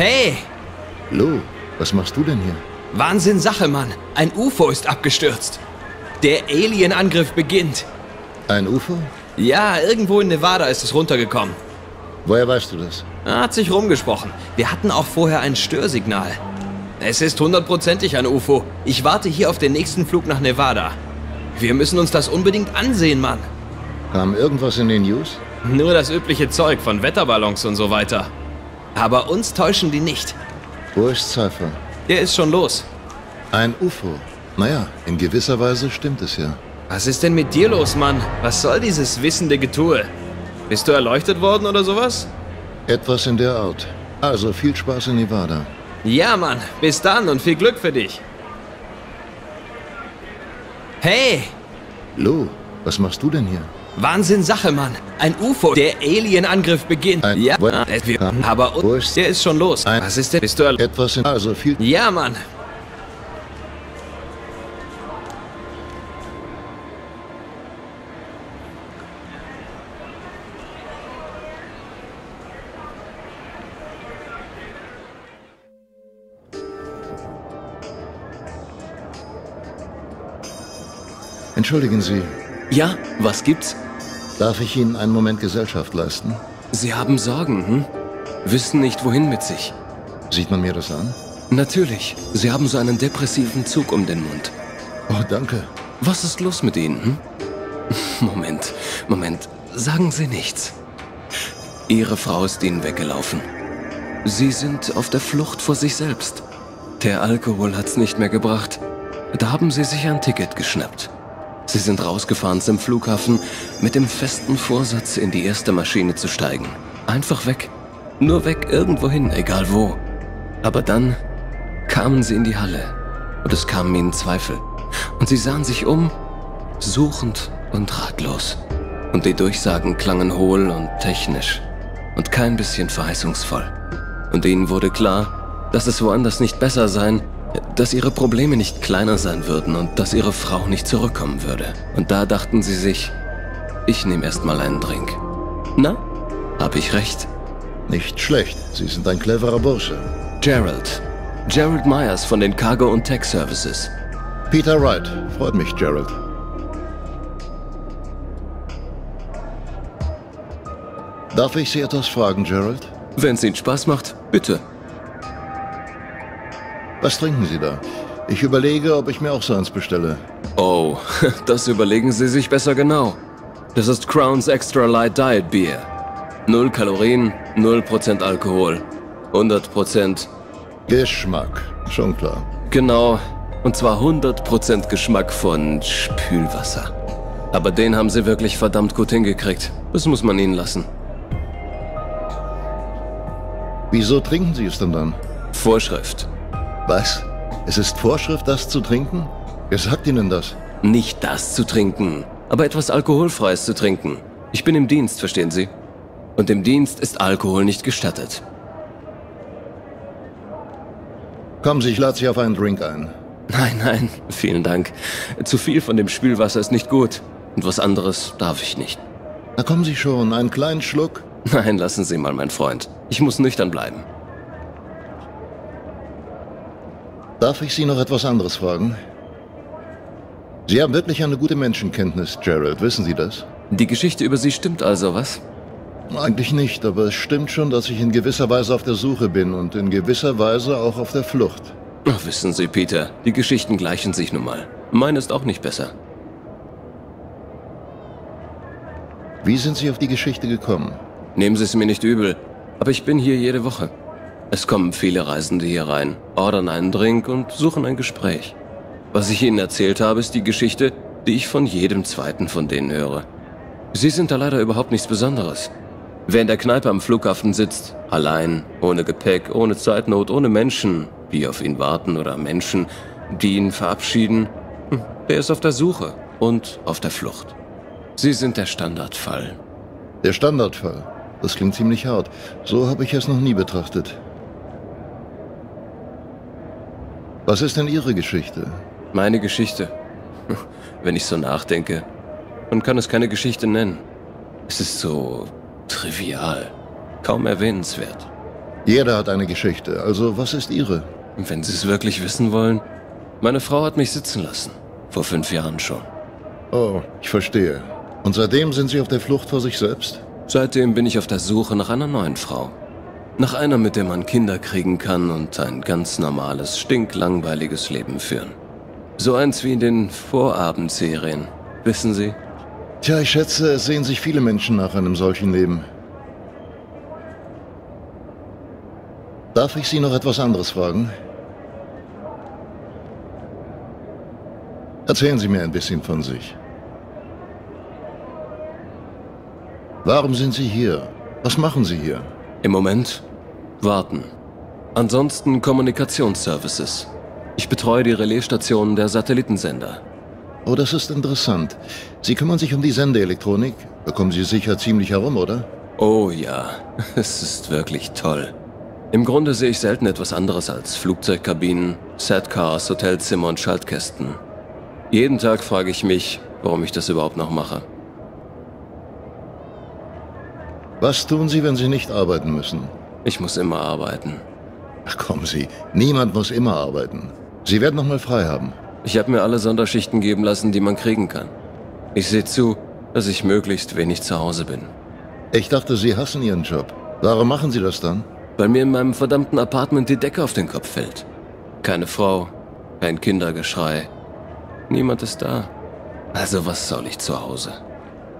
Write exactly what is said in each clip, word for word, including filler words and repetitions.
Hey! Lou, was machst du denn hier? Wahnsinn Sache, Mann. Ein U F O ist abgestürzt. Der Alien-Angriff beginnt. Ein U F O? Ja, irgendwo in Nevada ist es runtergekommen. Woher weißt du das? Er hat sich rumgesprochen. Wir hatten auch vorher ein Störsignal. Es ist hundertprozentig ein U F O. Ich warte hier auf den nächsten Flug nach Nevada. Wir müssen uns das unbedingt ansehen, Mann. Kam irgendwas in den News? Nur das übliche Zeug von Wetterballons und so weiter. Aber uns täuschen die nicht. Wo ist Cypher? Der ist schon los. Ein U F O. Naja, in gewisser Weise stimmt es ja. Was ist denn mit dir los, Mann? Was soll dieses wissende Getue? Bist du erleuchtet worden oder sowas? Etwas in der Art. Also viel Spaß in Nevada. Ja, Mann. Bis dann und viel Glück für dich. Hey! Lou, was machst du denn hier? Wahnsinn Sache, Mann. Ein U F O. Der Alien-Angriff beginnt. Ein ja, wir haben aber uns. Der ist schon los. Ein was ist denn? Bist du etwas in also viel? Ja, Mann. Entschuldigen Sie. Ja, was gibt's? Darf ich Ihnen einen Moment Gesellschaft leisten? Sie haben Sorgen, hm? Wissen nicht, wohin mit sich. Sieht man mir das an? Natürlich. Sie haben so einen depressiven Zug um den Mund. Oh, danke. Was ist los mit Ihnen, hm? Moment, Moment. Sagen Sie nichts. Ihre Frau ist Ihnen weggelaufen. Sie sind auf der Flucht vor sich selbst. Der Alkohol hat's nicht mehr gebracht. Da haben Sie sich ein Ticket geschnappt. Sie sind rausgefahren zum Flughafen mit dem festen Vorsatz, in die erste Maschine zu steigen. Einfach weg. Nur weg irgendwohin, egal wo. Aber dann kamen sie in die Halle und es kamen ihnen Zweifel. Und sie sahen sich um, suchend und ratlos. Und die Durchsagen klangen hohl und technisch und kein bisschen verheißungsvoll. Und ihnen wurde klar, dass es woanders nicht besser sein, dass ihre Probleme nicht kleiner sein würden und dass ihre Frau nicht zurückkommen würde. Und da dachten sie sich, ich nehme erstmal einen Drink. Na, habe ich recht? Nicht schlecht, Sie sind ein cleverer Bursche. Gerald. Gerald Myers von den Cargo und Tech Services. Peter Wright. Freut mich, Gerald. Darf ich Sie etwas fragen, Gerald? Wenn es Ihnen Spaß macht, bitte. Was trinken Sie da? Ich überlege, ob ich mir auch so eins bestelle. Oh, das überlegen Sie sich besser genau. Das ist Crown's Extra Light Diet Beer. Null Kalorien, null Prozent Alkohol, hundert Prozent... Geschmack, schon klar. Genau, und zwar hundert Prozent Geschmack von Spülwasser. Aber den haben Sie wirklich verdammt gut hingekriegt. Das muss man Ihnen lassen. Wieso trinken Sie es denn dann? Vorschrift. Was? Es ist Vorschrift, das zu trinken? Wer sagt Ihnen das? Nicht das zu trinken, aber etwas Alkoholfreies zu trinken. Ich bin im Dienst, verstehen Sie? Und im Dienst ist Alkohol nicht gestattet. Kommen Sie, ich lade Sie auf einen Drink ein. Nein, nein, vielen Dank. Zu viel von dem Spülwasser ist nicht gut. Und was anderes darf ich nicht. Na kommen Sie schon, einen kleinen Schluck. Nein, lassen Sie mal, mein Freund. Ich muss nüchtern bleiben. Darf ich Sie noch etwas anderes fragen? Sie haben wirklich eine gute Menschenkenntnis, Gerald. Wissen Sie das? Die Geschichte über Sie stimmt also, was? Eigentlich nicht, aber es stimmt schon, dass ich in gewisser Weise auf der Suche bin und in gewisser Weise auch auf der Flucht. Ach, wissen Sie, Peter, die Geschichten gleichen sich nun mal. Meine ist auch nicht besser. Wie sind Sie auf die Geschichte gekommen? Nehmen Sie es mir nicht übel, aber ich bin hier jede Woche. Es kommen viele Reisende hier rein, ordern einen Drink und suchen ein Gespräch. Was ich Ihnen erzählt habe, ist die Geschichte, die ich von jedem zweiten von denen höre. Sie sind da leider überhaupt nichts Besonderes. Wer in der Kneipe am Flughafen sitzt, allein, ohne Gepäck, ohne Zeitnot, ohne Menschen, die auf ihn warten oder Menschen, die ihn verabschieden, der ist auf der Suche und auf der Flucht. Sie sind der Standardfall. Der Standardfall? Das klingt ziemlich hart. So habe ich es noch nie betrachtet. Was ist denn Ihre Geschichte? Meine Geschichte? Wenn ich so nachdenke, man kann es keine Geschichte nennen. Es ist so trivial, kaum erwähnenswert. Jeder hat eine Geschichte, also was ist Ihre? Und wenn Sie es wirklich wissen wollen, meine Frau hat mich sitzen lassen. Vor fünf Jahren schon. Oh, ich verstehe. Und seitdem sind Sie auf der Flucht vor sich selbst? Seitdem bin ich auf der Suche nach einer neuen Frau. Nach einer, mit der man Kinder kriegen kann und ein ganz normales, stinklangweiliges Leben führen. So eins wie in den Vorabendserien, wissen Sie? Tja, ich schätze, es sehen sich viele Menschen nach einem solchen Leben. Darf ich Sie noch etwas anderes fragen? Erzählen Sie mir ein bisschen von sich. Warum sind Sie hier? Was machen Sie hier? Im Moment warten. Ansonsten Kommunikationsservices. Ich betreue die Relaisstationen der Satellitensender. Oh, das ist interessant. Sie kümmern sich um die Sendeelektronik. Da kommen Sie sicher ziemlich herum, oder? Oh ja, es ist wirklich toll. Im Grunde sehe ich selten etwas anderes als Flugzeugkabinen, Satcars, Hotelzimmer und Schaltkästen. Jeden Tag frage ich mich, warum ich das überhaupt noch mache. Was tun Sie, wenn Sie nicht arbeiten müssen? Ich muss immer arbeiten. Ach kommen Sie, niemand muss immer arbeiten. Sie werden noch mal frei haben. Ich habe mir alle Sonderschichten geben lassen, die man kriegen kann. Ich sehe zu, dass ich möglichst wenig zu Hause bin. Ich dachte, Sie hassen Ihren Job. Warum machen Sie das dann? Weil mir in meinem verdammten Apartment die Decke auf den Kopf fällt. Keine Frau, kein Kindergeschrei. Niemand ist da. Also was soll ich zu Hause?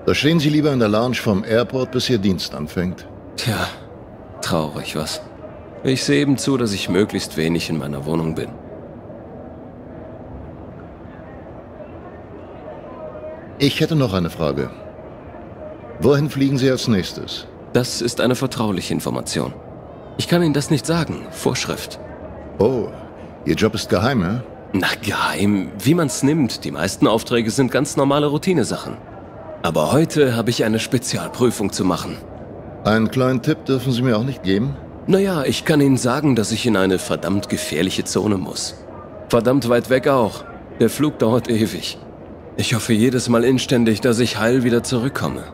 Da stehen Sie lieber in der Lounge vom Airport, bis Ihr Dienst anfängt. Tja, traurig, was? Ich sehe eben zu, dass ich möglichst wenig in meiner Wohnung bin. Ich hätte noch eine Frage. Wohin fliegen Sie als nächstes? Das ist eine vertrauliche Information. Ich kann Ihnen das nicht sagen. Vorschrift. Oh, Ihr Job ist geheim, ja? Na, geheim, wie man's nimmt. Die meisten Aufträge sind ganz normale Routinesachen. Aber heute habe ich eine Spezialprüfung zu machen. Einen kleinen Tipp dürfen Sie mir auch nicht geben? Naja, ich kann Ihnen sagen, dass ich in eine verdammt gefährliche Zone muss. Verdammt weit weg auch. Der Flug dauert ewig. Ich hoffe jedes Mal inständig, dass ich heil wieder zurückkomme.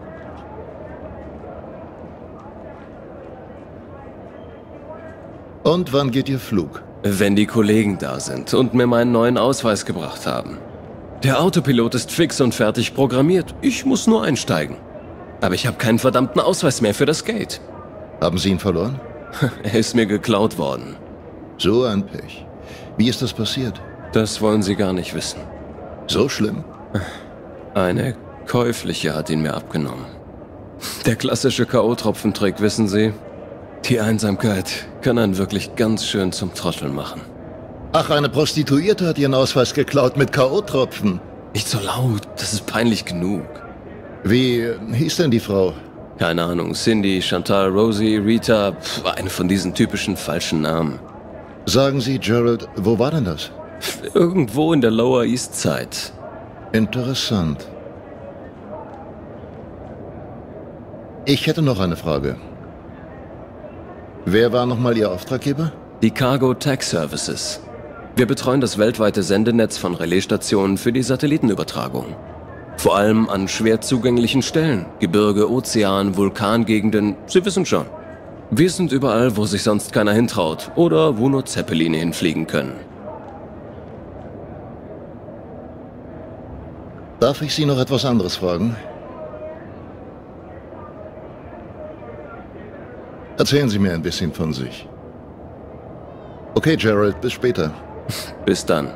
Und wann geht Ihr Flug? Wenn die Kollegen da sind und mir meinen neuen Ausweis gebracht haben. Der Autopilot ist fix und fertig programmiert. Ich muss nur einsteigen. Aber ich habe keinen verdammten Ausweis mehr für das Gate. Haben Sie ihn verloren? Er ist mir geklaut worden. So ein Pech. Wie ist das passiert? Das wollen Sie gar nicht wissen. So schlimm? Eine Käufliche hat ihn mir abgenommen. Der klassische K O-Tropfentrick, wissen Sie? Die Einsamkeit kann einen wirklich ganz schön zum Trottel machen. Ach, eine Prostituierte hat Ihren Ausweis geklaut mit K O-Tropfen. Nicht so laut, das ist peinlich genug. Wie hieß denn die Frau? Keine Ahnung, Cindy, Chantal, Rosie, Rita, pf, eine von diesen typischen falschen Namen. Sagen Sie, Gerald, wo war denn das? Irgendwo in der Lower East Side. Interessant. Ich hätte noch eine Frage. Wer war nochmal Ihr Auftraggeber? Die Cargo Tech Services. Wir betreuen das weltweite Sendenetz von Relaisstationen für die Satellitenübertragung. Vor allem an schwer zugänglichen Stellen. Gebirge, Ozean, Vulkangegenden, Sie wissen schon. Wir sind überall, wo sich sonst keiner hintraut oder wo nur Zeppeline hinfliegen können. Darf ich Sie noch etwas anderes fragen? Erzählen Sie mir ein bisschen von sich. Okay, Gerald, bis später. Bis dann.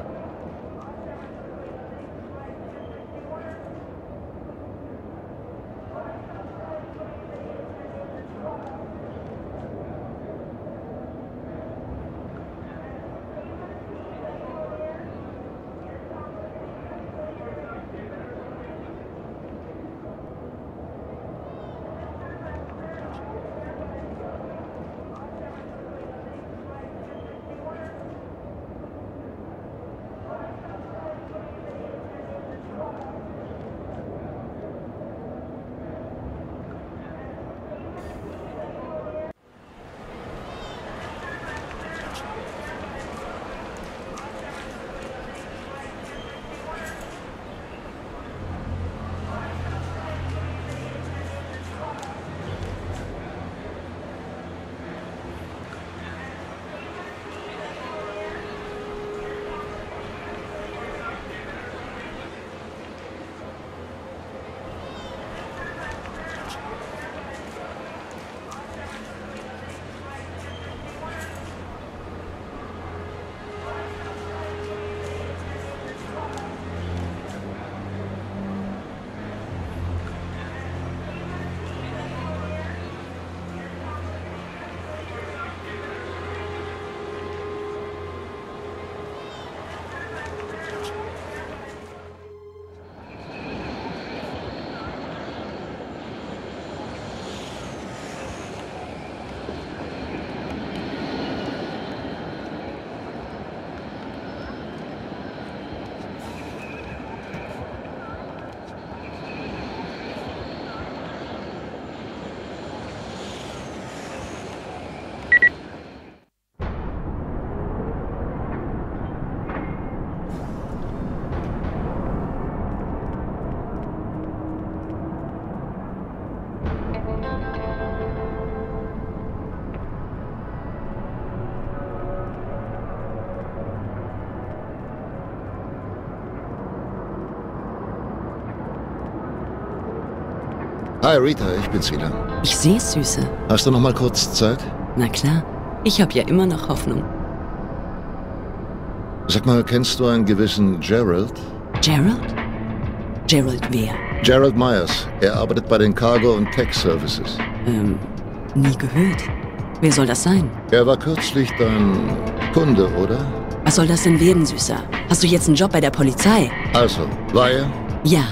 Hi Rita, ich bin's wieder. Ich seh's, Süße. Hast du noch mal kurz Zeit? Na klar, ich hab ja immer noch Hoffnung. Sag mal, kennst du einen gewissen Gerald? Gerald? Gerald wer? Gerald Myers. Er arbeitet bei den Cargo und Tech Services. Ähm, nie gehört. Wer soll das sein? Er war kürzlich dein Kunde, oder? Was soll das denn werden, Süßer? Hast du jetzt einen Job bei der Polizei? Also, war er? Ja.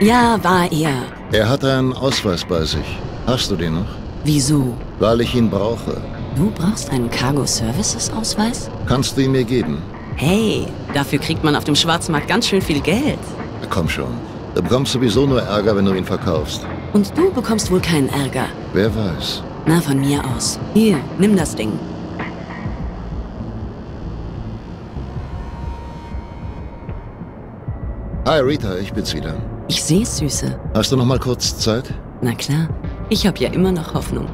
Ja, war er. Er hatte einen Ausweis bei sich. Hast du den noch? Wieso? Weil ich ihn brauche. Du brauchst einen Cargo Services Ausweis? Kannst du ihn mir geben? Hey, dafür kriegt man auf dem Schwarzmarkt ganz schön viel Geld. Komm schon. Du bekommst sowieso nur Ärger, wenn du ihn verkaufst. Und du bekommst wohl keinen Ärger. Wer weiß. Na, von mir aus. Hier, nimm das Ding. Hi Rita, ich bin's wieder. Ich seh's, Süße. Hast du noch mal kurz Zeit? Na klar, ich hab ja immer noch Hoffnung.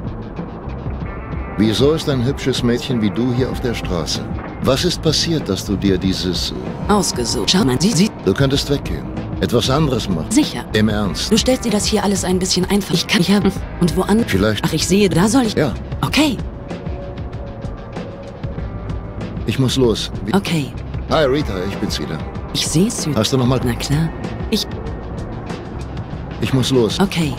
Wieso ist ein hübsches Mädchen wie du hier auf der Straße? Was ist passiert, dass du dir dieses... Ausgesucht. Schau mal, sie sieht... Du könntest weggehen. Etwas anderes machen. Sicher. Im Ernst. Du stellst dir das hier alles ein bisschen einfach. Ich kann... Ich habe... Und woanders... Vielleicht... Ach, ich sehe, da soll ich... Ja. Okay. Ich muss los. Wie... Okay. Hi Rita, ich bin's wieder. Ich seh's, Süße. Hast du noch mal... Na klar, ich... Ich muss los. Okay.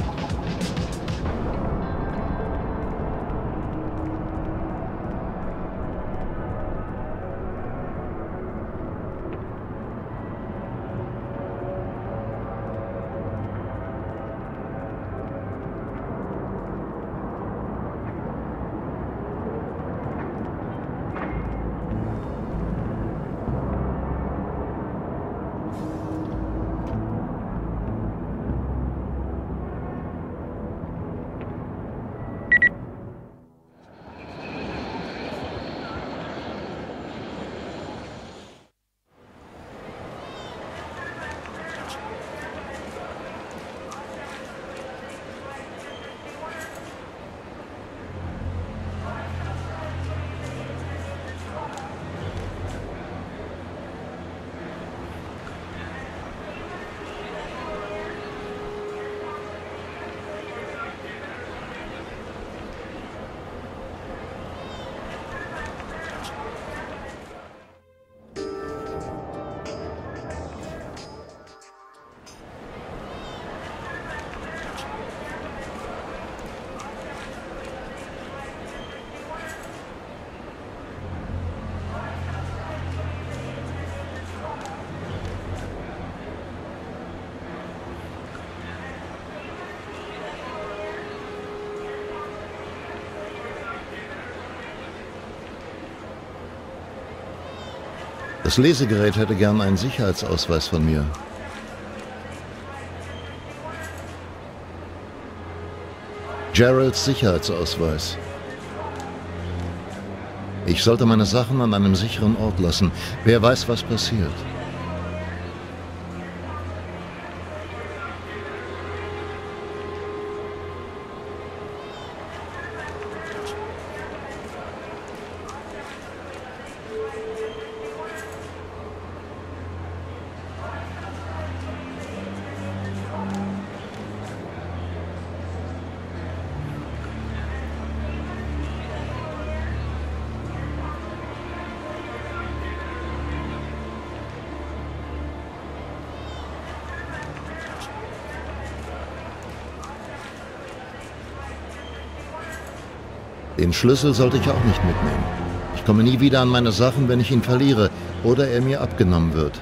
Das Lesegerät hätte gern einen Sicherheitsausweis von mir. Geralds Sicherheitsausweis. Ich sollte meine Sachen an einem sicheren Ort lassen. Wer weiß, was passiert. Den Schlüssel sollte ich auch nicht mitnehmen. Ich komme nie wieder an meine Sachen, wenn ich ihn verliere oder er mir abgenommen wird.